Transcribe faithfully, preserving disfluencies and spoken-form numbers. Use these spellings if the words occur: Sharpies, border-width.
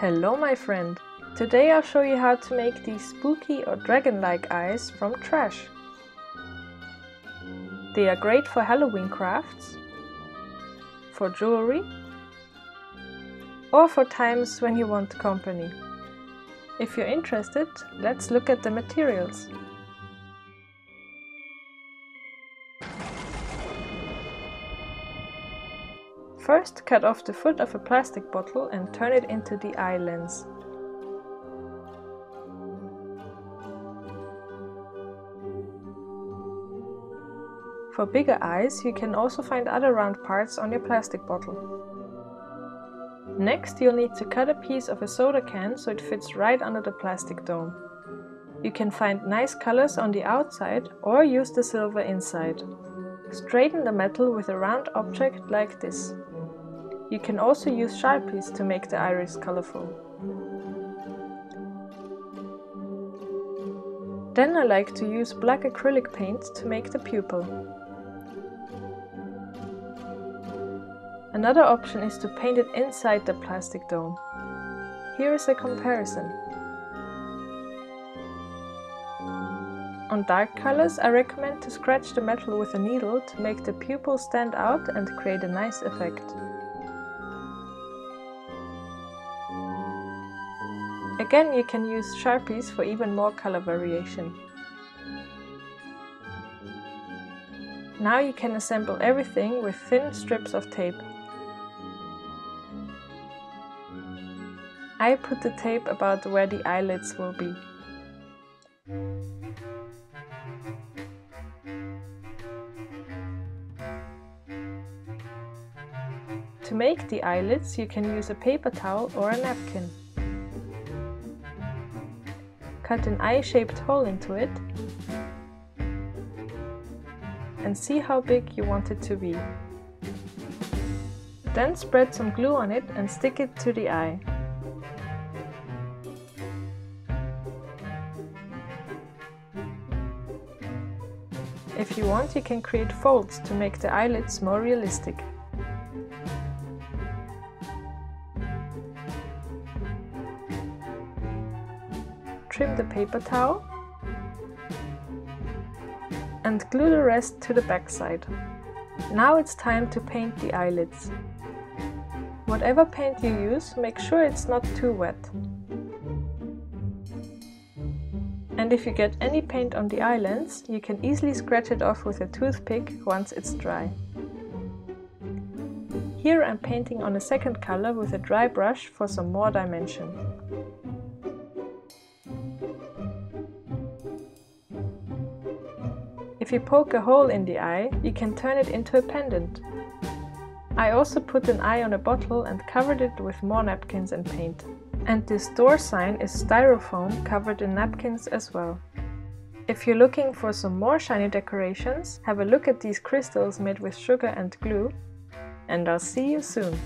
Hello my friend! Today I'll show you how to make these spooky or dragon-like eyes from trash. They are great for Halloween crafts, for jewelry, or for times when you want company. If you're interested, let's look at the materials. First, cut off the foot of a plastic bottle and turn it into the eye lens. For bigger eyes, you can also find other round parts on your plastic bottle. Next, you'll need to cut a piece of a soda can so it fits right under the plastic dome. You can find nice colors on the outside or use the silver inside. Straighten the metal with a round object like this. You can also use Sharpies to make the iris colorful. Then I like to use black acrylic paint to make the pupil. Another option is to paint it inside the plastic dome. Here is a comparison. On dark colors, I recommend to scratch the metal with a needle to make the pupil stand out and create a nice effect. Again, you can use Sharpies for even more color variation. Now you can assemble everything with thin strips of tape. I put the tape about where the eyelids will be. To make the eyelids, you can use a paper towel or a napkin. Cut an eye-shaped hole into it and see how big you want it to be. Then spread some glue on it and stick it to the eye. If you want, you can create folds to make the eyelids more realistic. Trim the paper towel and glue the rest to the back side. Now it's time to paint the eyelids. Whatever paint you use, make sure it's not too wet. And if you get any paint on the eyelids, you can easily scratch it off with a toothpick once it's dry. Here I'm painting on a second color with a dry brush for some more dimension. If you poke a hole in the eye, you can turn it into a pendant. I also put an eye on a bottle and covered it with more napkins and paint. And this door sign is styrofoam covered in napkins as well. If you're looking for some more shiny decorations, have a look at these crystals made with sugar and glue, and I'll see you soon!